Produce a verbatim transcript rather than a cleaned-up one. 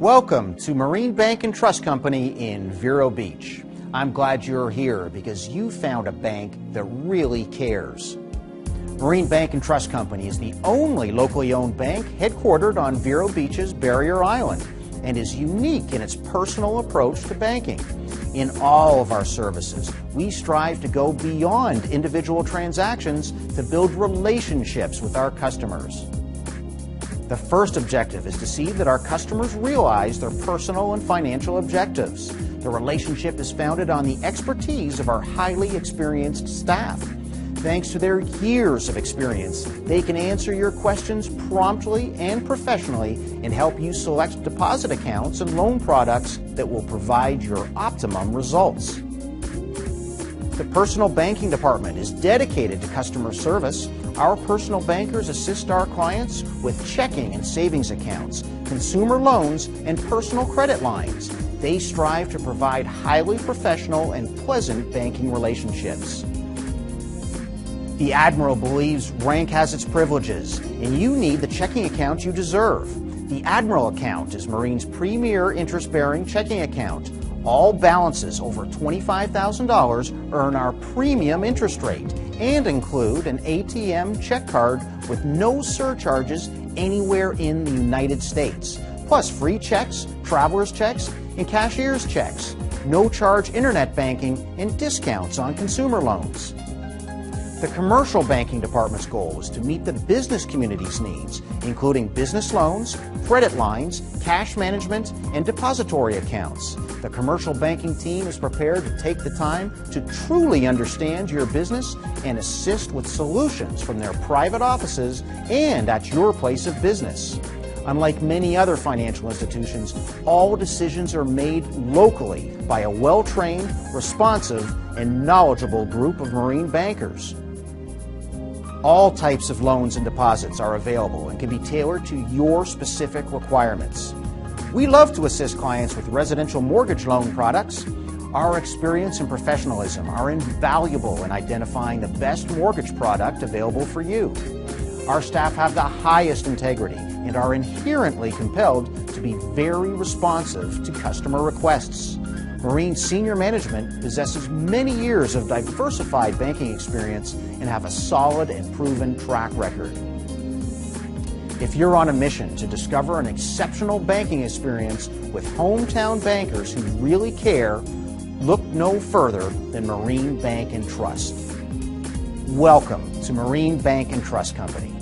Welcome to Marine Bank and Trust Company in Vero Beach. I'm glad you're here because you found a bank that really cares. Marine Bank and Trust Company is the only locally owned bank headquartered on Vero Beach's Barrier Island and is unique in its personal approach to banking. In all of our services, we strive to go beyond individual transactions to build relationships with our customers. The first objective is to see that our customers realize their personal and financial objectives. The relationship is founded on the expertise of our highly experienced staff. Thanks to their years of experience, they can answer your questions promptly and professionally and help you select deposit accounts and loan products that will provide your optimum results. The Personal Banking Department is dedicated to customer service. Our personal bankers assist our clients with checking and savings accounts, consumer loans, and personal credit lines. They strive to provide highly professional and pleasant banking relationships. The Admiral believes rank has its privileges, and you need the checking account you deserve. The Admiral account is Marine's premier interest-bearing checking account. All balances over twenty-five thousand dollars earn our premium interest rate and include an A T M check card with no surcharges anywhere in the United States, plus free checks, traveler's checks, and cashier's checks, no-charge internet banking, and discounts on consumer loans. The Commercial Banking Department's goal is to meet the business community's needs, including business loans, credit lines, cash management, and depository accounts. The commercial banking team is prepared to take the time to truly understand your business and assist with solutions from their private offices and at your place of business. Unlike many other financial institutions, all decisions are made locally by a well-trained, responsive, and knowledgeable group of Marine bankers. All types of loans and deposits are available and can be tailored to your specific requirements. We love to assist clients with residential mortgage loan products. Our experience and professionalism are invaluable in identifying the best mortgage product available for you. Our staff have the highest integrity and are inherently compelled to be very responsive to customer requests. Marine senior management possesses many years of diversified banking experience and have a solid and proven track record. If you're on a mission to discover an exceptional banking experience with hometown bankers who really care, look no further than Marine Bank and Trust. Welcome to Marine Bank and Trust Company.